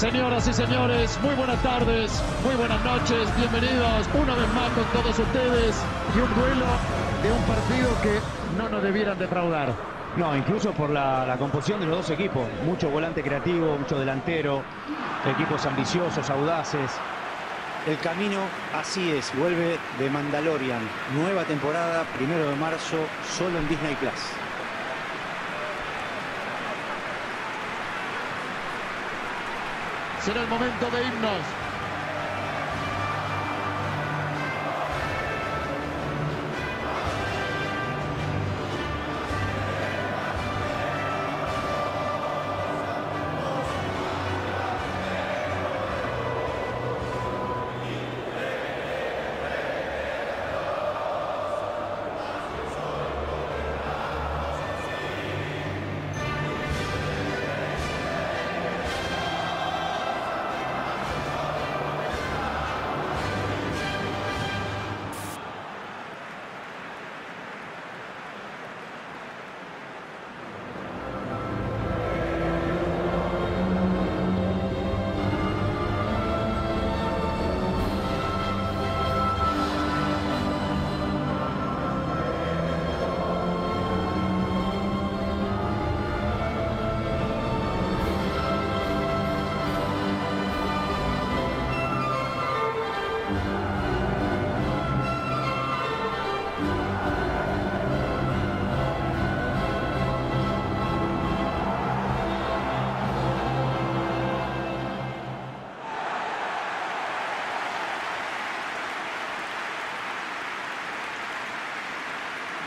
Señoras y señores, muy buenas tardes, muy buenas noches, bienvenidos una vez más con todos ustedes. Y un duelo de un partido que no nos debieran defraudar. No, incluso por la composición de los dos equipos. Mucho volante creativo, mucho delantero, equipos ambiciosos, audaces. El camino así es, vuelve de Mandalorian. Nueva temporada, 1 de marzo, solo en Disney+. Será el momento de irnos.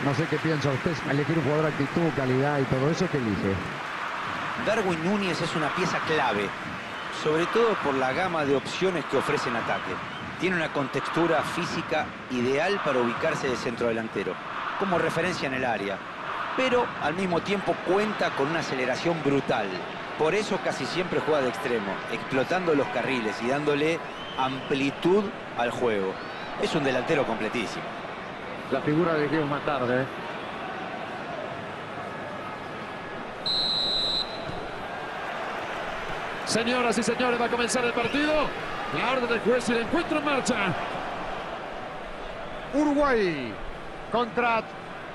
No sé qué piensa usted, elegir un jugador, actitud, calidad y todo eso, ¿qué elige? Darwin Núñez es una pieza clave, sobre todo por la gama de opciones que ofrece en ataque. Tiene una contextura física ideal para ubicarse de centro delantero, como referencia en el área. Pero al mismo tiempo cuenta con una aceleración brutal. Por eso casi siempre juega de extremo, explotando los carriles y dándole amplitud al juego. Es un delantero completísimo. La figura de Dios más tarde. Señoras y señores, va a comenzar el partido. La orden del juez y el encuentro en marcha. Uruguay contra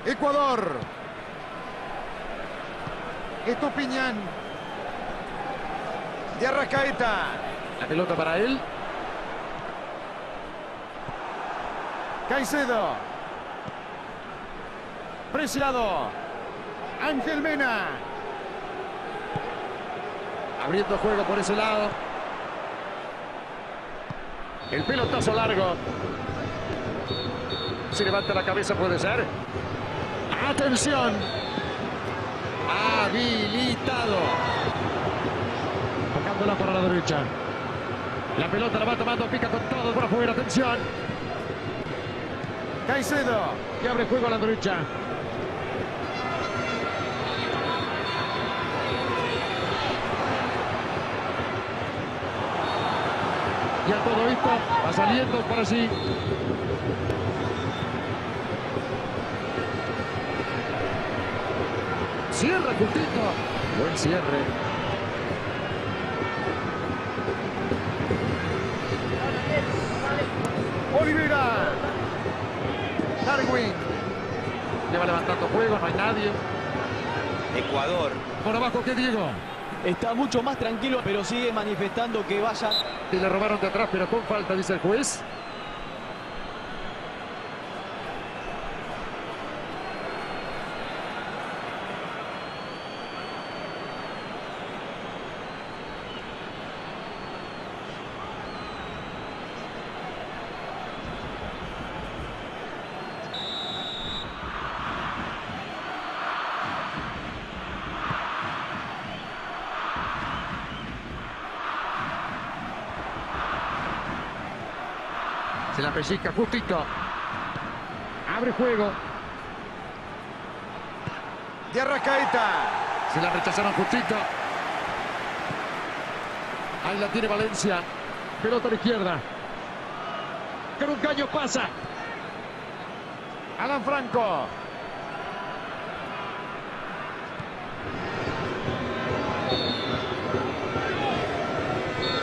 Ecuador. Estupiñán. De Arrascaeta. La pelota para él. Caicedo. Presionado. Ángel Mena. Abriendo juego por ese lado. El pelotazo largo. Si levanta la cabeza puede ser. Atención. Habilitado. Tocándola por la derecha. La pelota la va tomando, pica con todo por afuera. Atención. Caicedo. Que abre juego a la derecha. Ya todo esto va saliendo por así. Cierra justito. Buen cierre. Olivera. Darwin. Le va levantando juego, no hay nadie. Ecuador. Por abajo, ¿qué Diego? Está mucho más tranquilo, pero sigue manifestando que vaya. Y le robaron de atrás, pero con falta, dice el juez. Se la pellizca justito. Abre juego. De Arrascaeta. Se la rechazaron justito. Ahí la tiene Valencia. Pelota a la izquierda. Con un caño pasa. Alan Franco.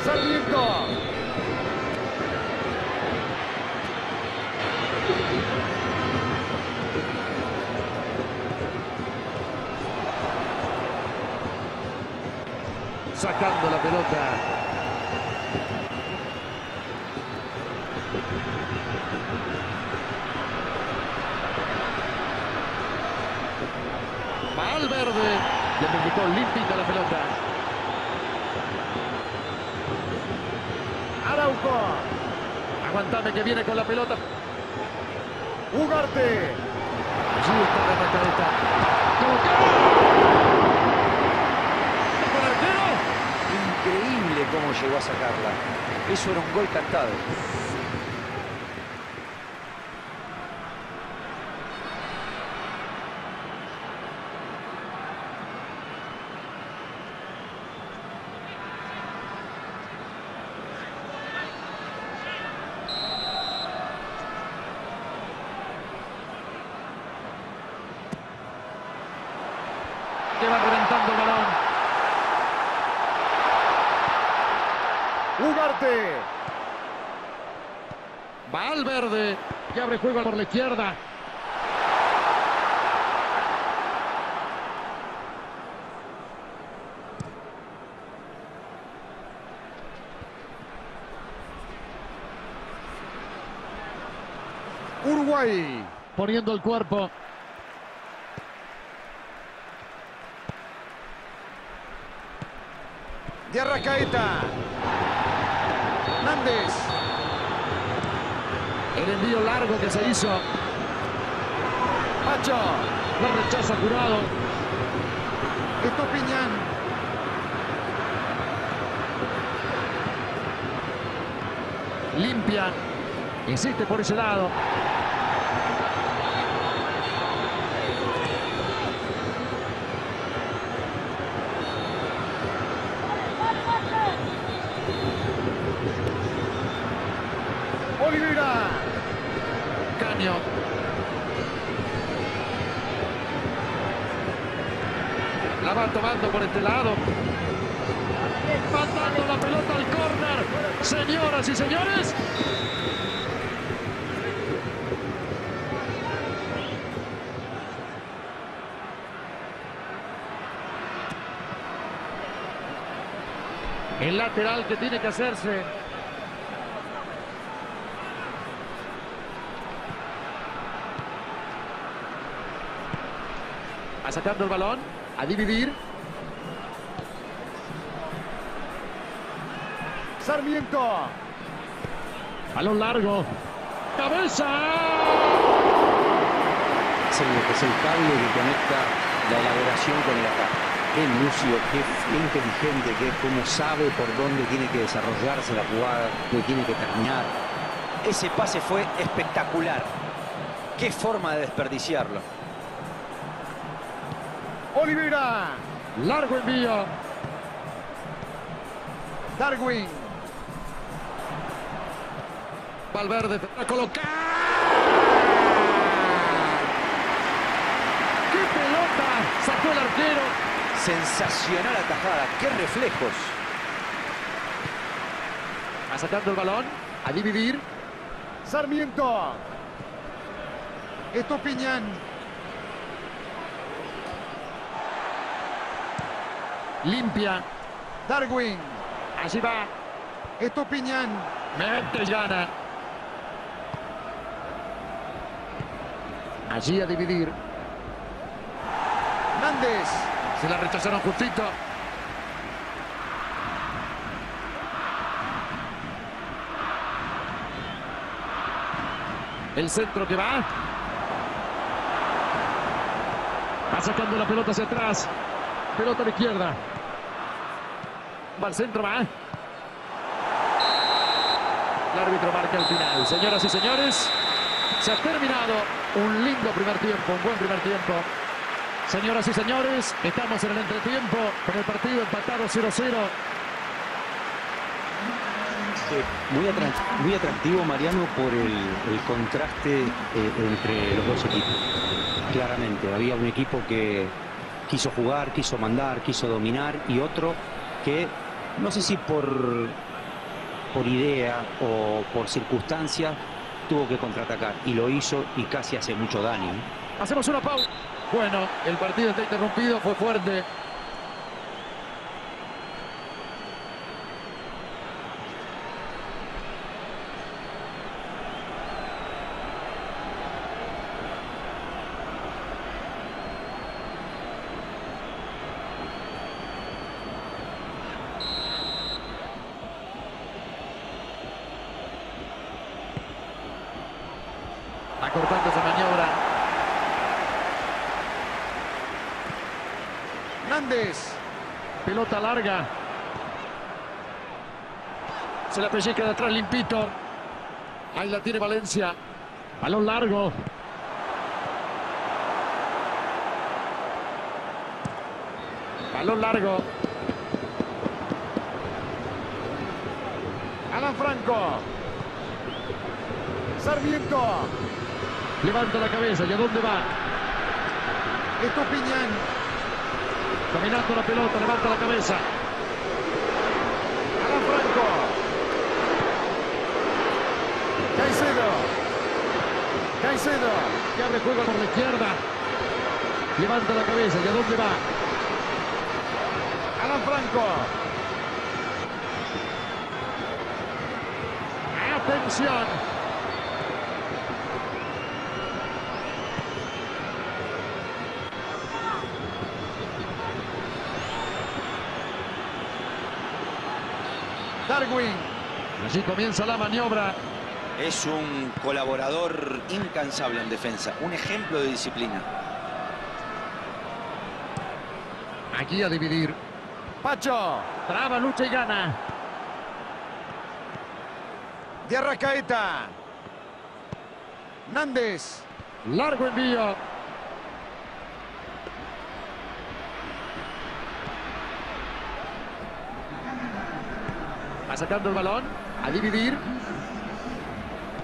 Sarmiento. Sacando la pelota. Valverde. Le quitó limpita la pelota. Araujo. Aguantame que viene con la pelota. Ugarte. Chuta de Arrascaeta. Increíble cómo llegó a sacarla. Eso era un gol cantado. Que va reventando el balón. Ugarte. Valverde. Que abre juego por la izquierda. Uruguay. Poniendo el cuerpo. De Arrascaeta. Hernández. El envío largo que se hizo. Pacho. Lo rechaza Jurado. Estupiñán. Limpia. Insiste por ese lado. Olivera. Caño. La va tomando por este lado. Mandando la pelota al córner. Señoras y señores. El lateral que tiene que hacerse. A sacando el balón, a dividir. Sarmiento. Balón largo. ¡Cabeza! Sí, es el cable que conecta la elaboración con el ataque. Qué lúcido, qué inteligente, que como sabe por dónde tiene que desarrollarse la jugada, que tiene que terminar. Ese pase fue espectacular. Qué forma de desperdiciarlo. Olivera. Largo envío. Darwin. Valverde para colocar. ¡Qué pelota! Sacó el arquero. Sensacional atajada. ¡Qué reflejos! A sacando el balón. A dividir. Sarmiento. Estupiñán. Limpia. Darwin. Allí va. Estupiñán. Mete y gana. Allí a dividir. Hernández. Se la rechazaron justito. El centro que va. Va sacando la pelota hacia atrás. Pelota de izquierda. Va al centro, va. El árbitro marca el final. Señoras y señores, se ha terminado un lindo primer tiempo, un buen primer tiempo. Señoras y señores, estamos en el entretiempo con el partido empatado 0-0. Muy atractivo, Mariano, por el contraste entre los dos equipos. Claramente, había un equipo que quiso jugar, quiso mandar, quiso dominar y otro que, no sé si por por idea o por circunstancia, tuvo que contraatacar. Y lo hizo y casi hace mucho daño. Hacemos una pausa. Bueno, el partido está interrumpido, fue fuerte. Acortando esa maniobra. Hernández. Pelota larga. Se la pellizca de atrás limpito. Ahí la tiene Valencia. Balón largo. Balón largo. Alan Franco. Sarmiento. Levanta la cabeza, ¿y a dónde va? Estupiñán. Caminando la pelota, levanta la cabeza. Alan Franco. Caicedo. Caicedo. Que abre juego por la izquierda. Levanta la cabeza, ¿y a dónde va? Alan Franco. Atención. Darwin. Allí comienza la maniobra. Es un colaborador incansable en defensa. Un ejemplo de disciplina. Aquí a dividir. Pacho. Traba, lucha y gana. De Arrascaeta. Hernández. Largo envío. Sacando el balón, a dividir.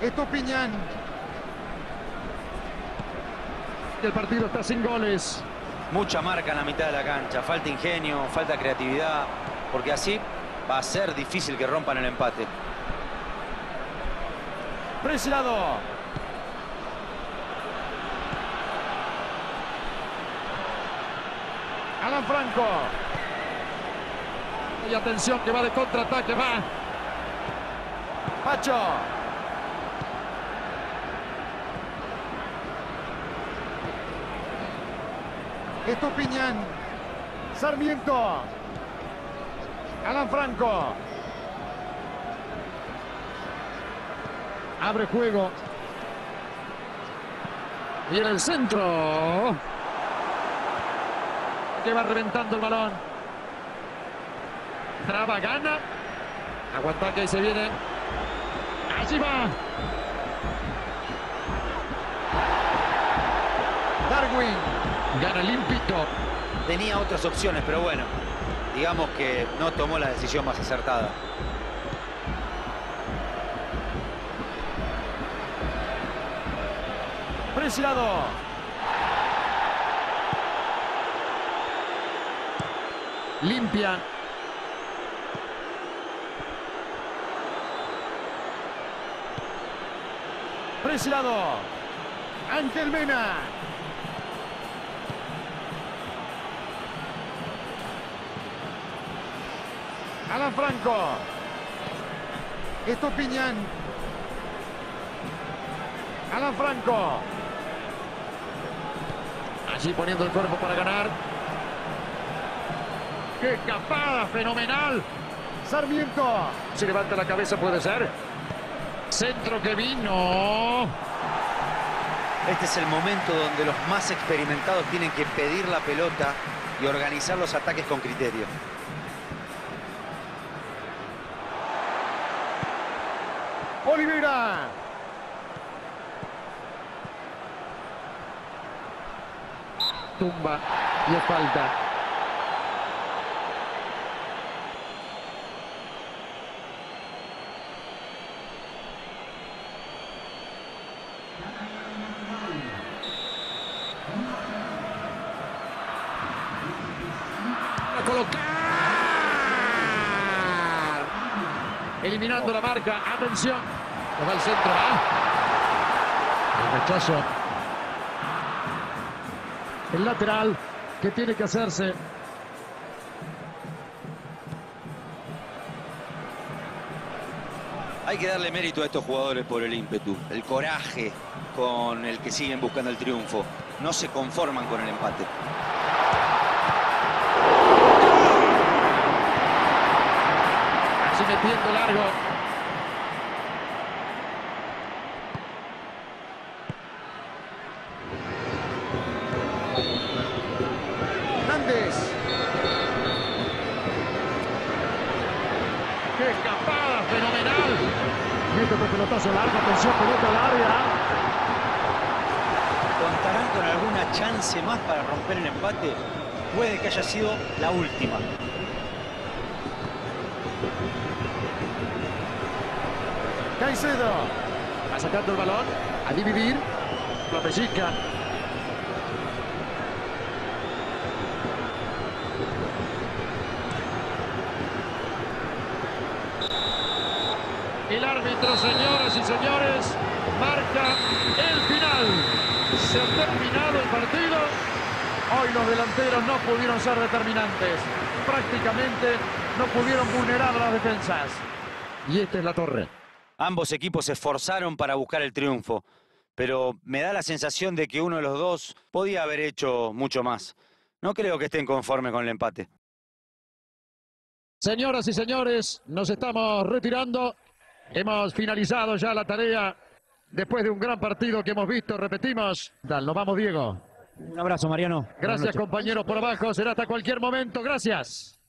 Estupiñán. El partido está sin goles. Mucha marca en la mitad de la cancha. Falta ingenio, falta creatividad. Porque así va a ser difícil que rompan el empate. Presionado. Alan Franco. Y atención que va de contraataque, va. Pacho. Estupiñán. Sarmiento. Alan Franco. Abre juego. Y en el centro. Que va reventando el balón. Traba, gana. Aguanta que ahí se viene. Allí va. Darwin. Gana limpito. Tenía otras opciones, pero bueno. Digamos que no tomó la decisión más acertada. Presionado. Limpia. Presionado. Ángel Mena. Alan Franco. Estupiñán. Alan Franco. Allí poniendo el cuerpo para ganar. ¡Qué escapada! ¡Fenomenal! Sarmiento. Si levanta la cabeza puede ser. Centro que vino. Este es el momento donde los más experimentados tienen que pedir la pelota y organizar los ataques con criterio. Olivera. Tumba y es falta. Colocar. eliminando la marca. Atención, que va al centro, va. El rechazo. El lateral que tiene que hacerse. Hay que darle mérito a estos jugadores por el ímpetu, el coraje con el que siguen buscando el triunfo. No se conforman con el empate. Así metiendo largo. Hernández. ¡Qué escapada! ¡Fenomenal! Mete este pelotazo largo, atención, pelota al área. ¿Contarán con alguna chance más para romper el empate? Puede que haya sido la última. Caicedo. Va sacando el balón, a dividir. La pellizca. El árbitro, señoras y señores, marca el final. Se ha terminado el partido. Hoy los delanteros no pudieron ser determinantes. Prácticamente no pudieron vulnerar las defensas. Y esta es la torre. Ambos equipos se esforzaron para buscar el triunfo, pero me da la sensación de que uno de los dos podía haber hecho mucho más. No creo que estén conformes con el empate. Señoras y señores, nos estamos retirando. Hemos finalizado ya la tarea después de un gran partido que hemos visto, repetimos. Nos vamos, Diego. Un abrazo, Mariano. Gracias, compañeros, por abajo. Será hasta cualquier momento. Gracias.